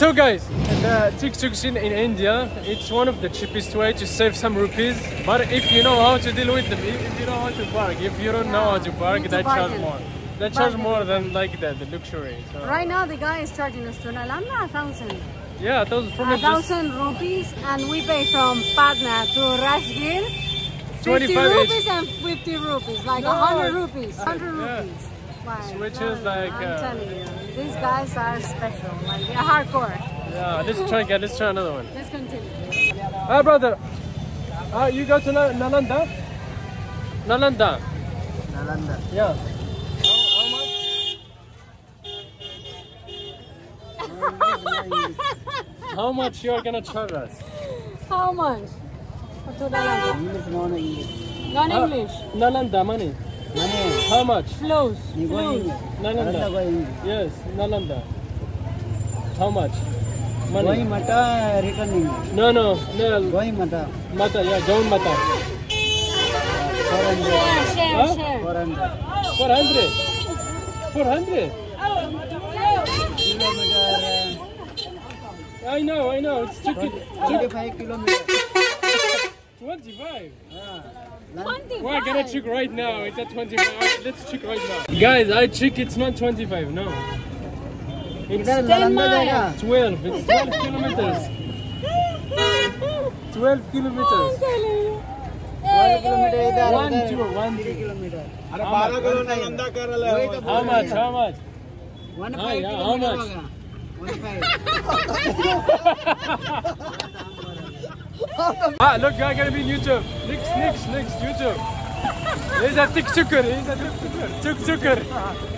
So guys, the tuk-tuk in India, it's one of the cheapest way to save some rupees. But if you know how to deal with them, if you know how to park, if you don't know how to park, that charge more. They charge more than like that, the luxury. So. Right now the guy is charging us to Nalanda 1,000. Yeah, 1,000 from 1,000 rupees, and we pay from Patna to Rajgir 50 rupees and 50 rupees, like 100 rupees, 100 rupees. Wow. Which is like... I'm telling you, these guys are special, like they're hardcore. Yeah, let's try another one. Let's continue. Hi brother, you go to Nalanda? Nalanda. Nalanda. Yeah. How much you are gonna charge us? How much? To Nalanda. English, non-English. Non-English. Nalanda money. Money. How much? Flows. Nalanda. Yes, Nalanda. How much? Money. Going mata returning. No. Going mata. Mata, yeah, going mata. 400. Yeah, share. 400. 400. I know, it's 25 kilometers. 25? Yeah. 25? We're gonna check right now, it's at 25. Let's check right now. Guys, I check, it's not 25, no. It's 10 miles. 12, it's 12 kilometers. 12 kilometers. 1 2 kilometers. How much? How much? 25. Look, I'm gonna be in YouTube. Next YouTube. He's a tuk-tuker.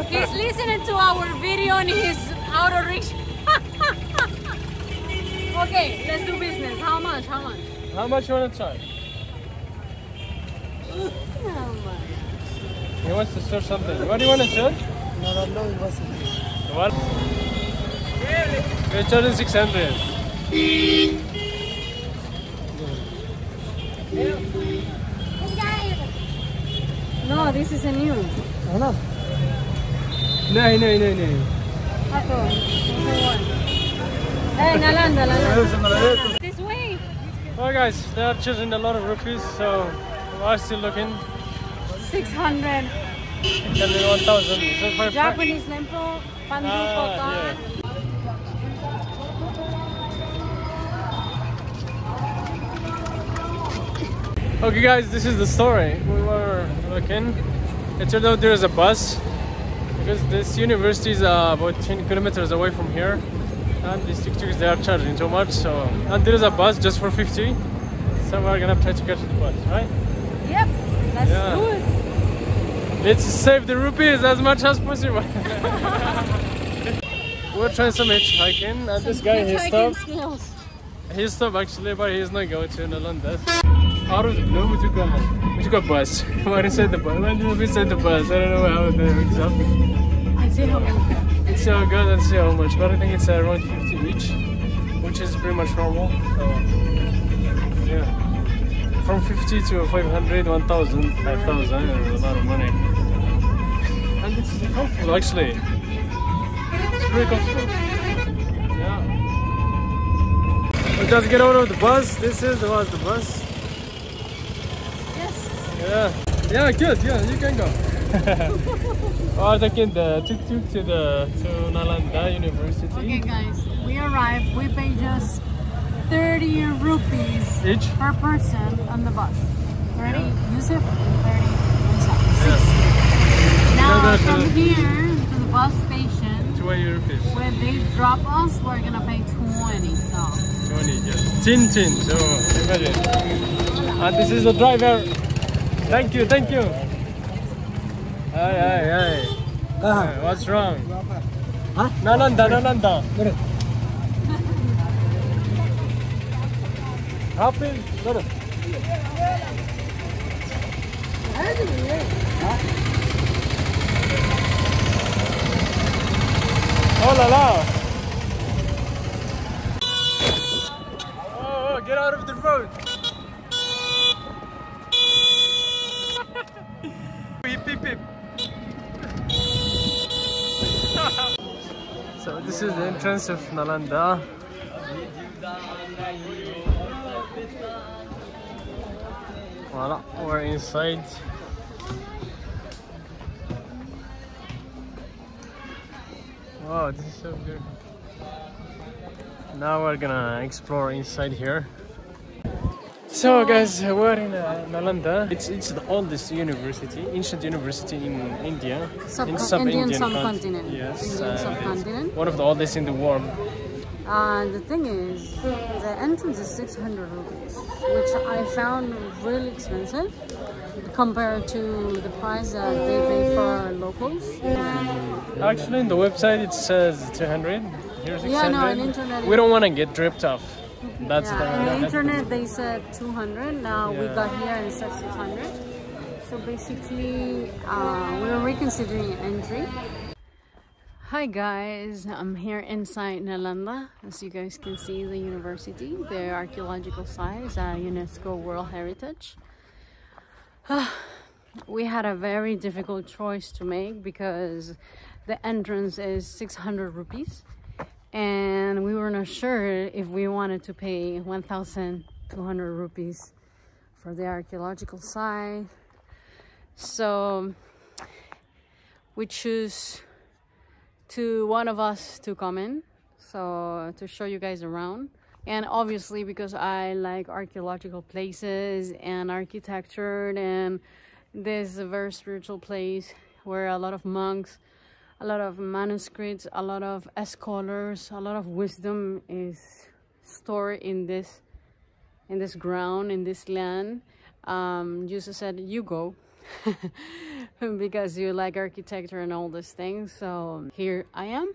He's listening to our video on his auto rickshaw. Okay, let's do business. How much? How much you wanna charge? How much? He wants to search something. What do you wanna search? No, it wasn't. What? We're charging 600. No, this is a new. Hello. No. Hey, Nalanda. This way. Well, guys, they are charging a lot of rupees, so we are still looking. 600. 1,000. Japanese lempo, pandu, okay guys, this is the story. We were looking. It turned out there is a bus because this university is about 10 kilometers away from here, and these tuk-tuks, they are charging so much. So, and there is a bus just for 50. So we are gonna try to catch the bus, right? Yep, that's good. Let's save the rupees as much as possible. We're trying some hitchhiking, and this guy he stopped actually, but he's not going to Nalanda. Out of the blue, we took a bus. Why did I say the bus? Why did we say the bus? I don't know how it is up. I see how much. It's so good and see how much, but I think it's around 50 each, which is pretty much normal. Yeah. From 50 to 500, 1,000, 5,000, a lot of money. And it's comfortable actually. It's very comfortable. Yeah. We just get out of the bus. This was the bus. Yeah, good. Yeah, you can go. We're taking the tuk-tuk to Nalanda University. Okay, guys, we arrived. We pay just 30 rupees each per person on the bus. Ready? Yeah. Use it. 30. Yeah. Now from here to the bus station, 20 rupees. When they drop us, we're gonna pay 20. So. 20. Yes. 10. So imagine. And this is the driver. Thank you. Hey. What's wrong? Huh? Nalanda. Happy? Oh la la. Oh, get out of the road. Beep, beep, beep. So this is the entrance of Nalanda. Voila, we're inside. Wow, this is so good. Now we're gonna explore inside here. So guys, we're in Nalanda. It's the oldest university, ancient university in India, in sub-Indian subcontinent. Yes, Indian subcontinent. One of the oldest in the world. And the thing is, the entrance is 600 rupees, which I found really expensive compared to the price that they pay for locals. Actually, in the website it says 200. Here's 600. Yeah, no, on internet. We don't want to get ripped off. That's on the internet they said 200. Now we got here and it said 600. So basically, we're reconsidering entry. Hi guys, I'm here inside Nalanda. As you guys can see, the university, the archaeological site is a UNESCO World Heritage. We had a very difficult choice to make because the entrance is 600 rupees. And we were not sure if we wanted to pay 1,200 rupees for the archaeological site. So we choose one of us to come in, so to show you guys around. And obviously, because I like archaeological places and architecture, and this is a very spiritual place where a lot of monks, a lot of manuscripts, a lot of scholars, a lot of wisdom is stored in this ground, in this land. Jesus said, you go, because you like architecture and all these things. So here I am.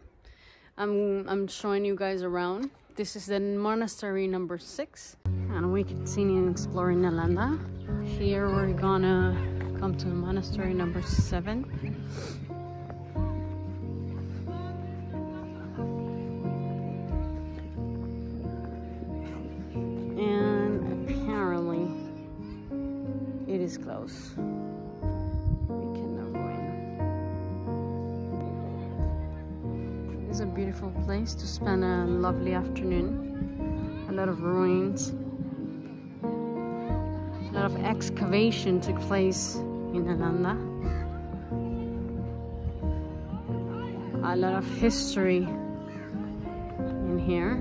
I'm showing you guys around. This is the monastery number 6. And we continue exploring Nalanda. Here we're gonna come to monastery number 7. Is close. We cannot go in. It's a beautiful place to spend a lovely afternoon. A lot of ruins. A lot of excavation took place in Nalanda. A lot of history in here.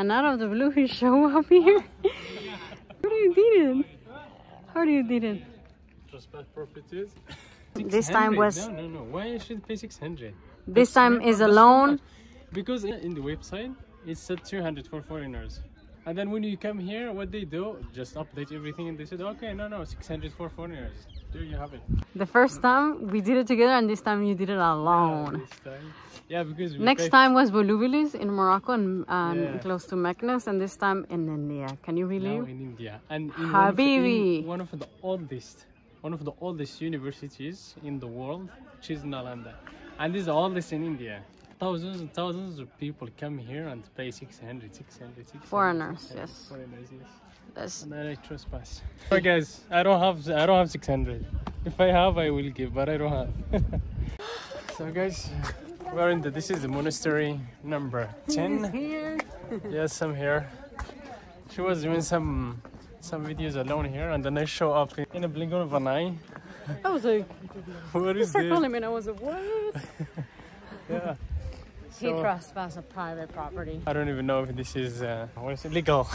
And out of the blue, he show up here. How do you did it? Respect properties. This time was... No. Why you should pay 600? This time is alone. Because in the website, it said 200 for foreigners. And then when you come here, what they do, just update everything. And they said, okay, no, 600 for foreigners. There you have it. The first time, we did it together, and this time you did it alone. Yeah, because next time was Volubilis in Morocco and close to Meknes, and this time in India. Can you believe? Now in India. And in Habibi! One of the oldest universities in the world, which is Nalanda. And this is the oldest in India. Thousands and thousands of people come here and pay 600. Foreigners, yes. That's... And then I trespass. Sorry guys, I don't have 600. If I have, I will give, but I don't have. So guys, we're in this is the monastery number 10. He's here. Yes, I'm here. She was doing some videos alone here, and then I show up in a blink of an eye. I was like, what is this? And I was like, what? Yeah. So, he trespassed a private property. I don't even know if this is legal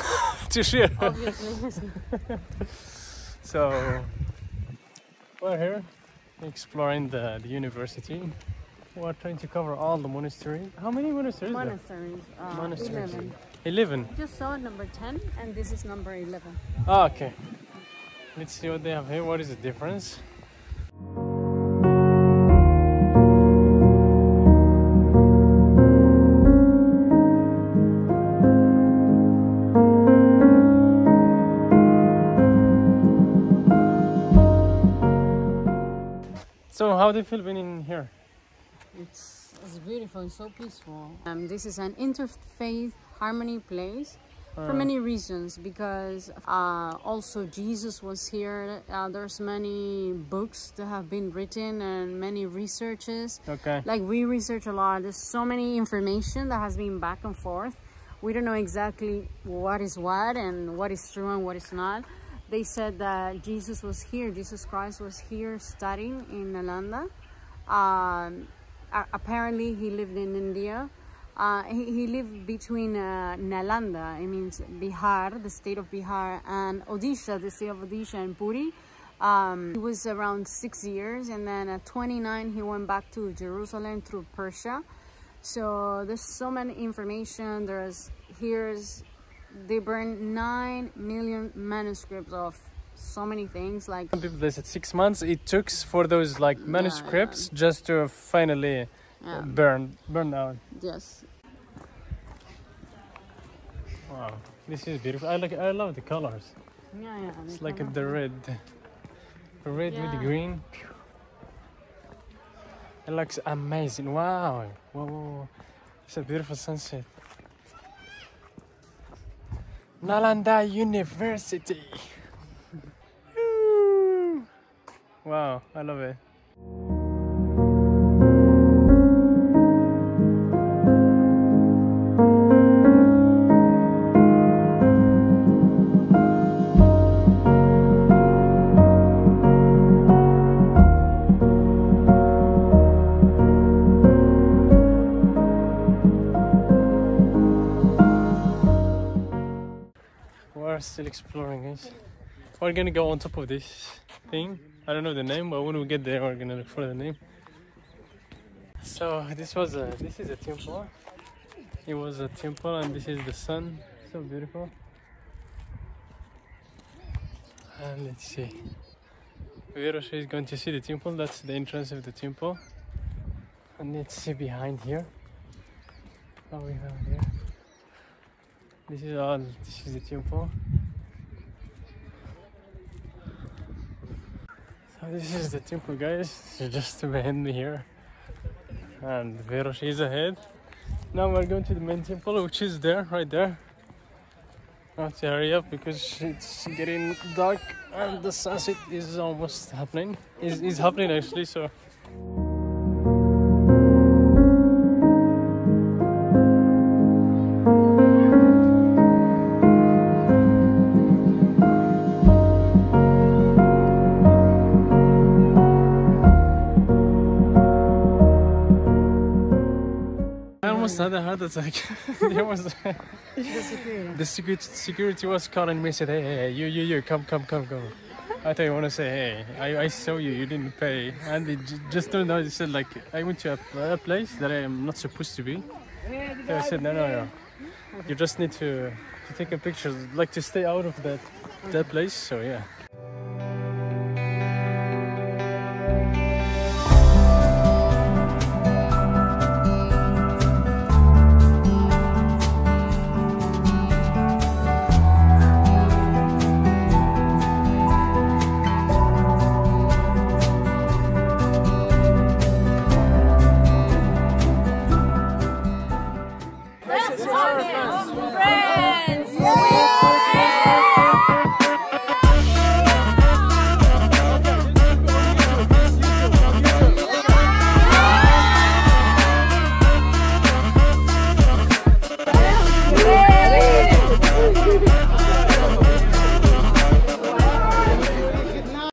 to share. Obviously. So we're here exploring the university. We're trying to cover all the monasteries. How many monasteries? Monasteries. 11. Just saw number 10, and this is number 11. Oh, okay. Let's see what they have here. What is the difference? do you feel being in here? It's beautiful and so peaceful. This is an interfaith harmony place for many reasons, because also Jesus was here. There's many books that have been written and many researches. Okay. Like we research a lot. There's so many information that has been back and forth. We don't know exactly what is what and what is true and what is not. They said that Jesus was here, Jesus Christ was here studying in Nalanda. Apparently he lived in India. He lived between Nalanda, it means Bihar, the state of Bihar, and Odisha, the state of Odisha, and Puri. He was around 6 years, and then at 29 he went back to Jerusalem through Persia. So there's so many information. They burned 9 million manuscripts of so many things. Like they said 6 months it took for those like manuscripts just to finally burn out. Yes. Wow, this is beautiful. I love the colors. Yeah. It's like the red with the green. It looks amazing. Wow. Whoa. It's a beautiful sunset. Nalanda University. Wow, I love it. Still exploring this. We're gonna go on top of this thing. I don't know the name, but when we get there we're gonna look for the name. So this is a temple. It was a temple, and this is the sun. So beautiful. And let's see, Virosha is going to see the temple. That's the entrance of the temple. And let's see behind here what we have here. This is the temple. So this is the temple, guys. So just behind me here, and Verosh is ahead. Now we're going to the main temple, which is there, right there. I have to hurry up because it's getting dark and the sunset is almost happening. Is happening actually, so. Had a heart attack. There was the security was calling me, said, hey, you, come. I thought you want to say, hey, I saw you didn't pay. And it just turned out, he said, like, I went to a place that I am not supposed to be. So I said, no, you just need to take a picture, like to stay out of that place. So yeah.